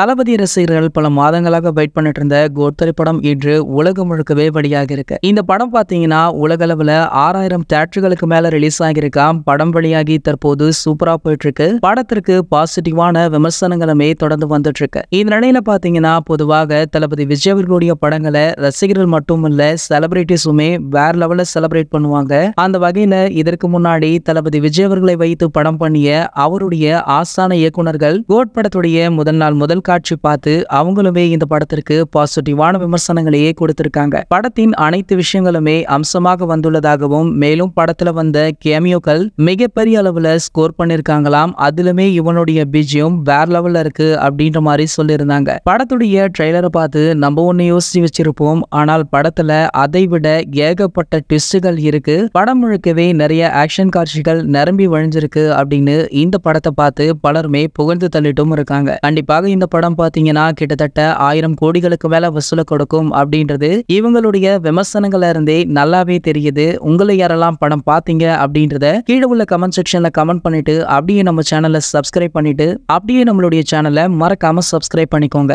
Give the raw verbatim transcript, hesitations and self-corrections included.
தலபதி ரசிகர்கள் பல மாதங்களாக வெயிட் பண்ணிட்டு இருந்த கோட் திரைப்படம் இன்று உலகம் முழுக்கவே வெளியாக இருக்கு. இந்த படம் பார்த்தீங்கன்னா உலக அளவில் ஆறாயிரம் தியேட்டர்களுக்கு மேல ரிலீஸ் ஆகியிருக்காம். படம் வெளியாகி தற்போது சூப்பரா போயிட்டு இருக்கு. படத்திற்கு பாசிட்டிவான விமர்சனங்களுமே தொடர்ந்து வந்துட்டு இருக்கு. இந்த நிலையில பாத்தீங்கன்னா பொதுவாக தளபதி விஜய் அவர்களுடைய படங்களை ரசிகர்கள் மட்டும் இல்ல செலிபிரிட்டிஸுமே வேற லெவல்ல செலிப்ரேட் பண்ணுவாங்க. அந்த வகையில இதற்கு முன்னாடி தளபதி விஜய் அவர்களை வைத்து படம் பண்ணிய அவருடைய ஆஸ்தான இயக்குநர்கள் கோட் படத்துடைய முதல் நாள் முதல் காட்சி பார்த்து அவங்களுமே இந்த படத்திற்கு பாசிட்டிவான விமர்சனங்களையே கொடுத்திருக்காங்க. படத்தின் அனைத்து விஷயங்களுமே அம்சமாக வந்துள்ளதாகவும் மேலும் படத்துல வந்த கேமியோக்கள் மிகப்பெரிய அளவுல ஸ்கோர் பண்ணிருக்காங்களாம். அதுலமே இவனுடைய பிஜிஎம் வேற லெவல்ல இருக்கு அப்படின்ற மாதிரி சொல்லியிருந்தாங்க. படத்துடைய ட்ரெய்லரை பார்த்து நம்ம ஒன்னு யோசிச்சு வச்சிருப்போம், ஆனால் படத்துல அதை விட ஏகப்பட்ட ட்விஸ்டுகள் இருக்கு. படம் முழுக்கவே நிறைய ஆக்ஷன் காட்சிகள் நிரம்பி வழிஞ்சிருக்கு அப்படின்னு இந்த படத்தை பார்த்து பலருமே புகழ்ந்து தள்ளிட்டும் இருக்காங்க. கண்டிப்பாக இந்த படம் பாத்தீங்கன்னா கிட்டத்தட்ட ஆயிரம் கோடிகளுக்கு மேல வசூலை கொடுக்கும் அப்படின்றது இவங்களுடைய விமர்சனங்கள்ல இருந்தே நல்லாவே தெரியுது. உங்களை யாரெல்லாம் படம் பாத்தீங்க அப்படின்றத கீழே உள்ள கமெண்ட் செக்ஷன்ல கமெண்ட் பண்ணிட்டு அப்படியே நம்ம சேனலை சப்ஸ்கிரைப் பண்ணிட்டு அப்படியே நம்மளுடைய சேனலை மறக்காம சப்ஸ்கிரைப் பண்ணிக்கோங்க.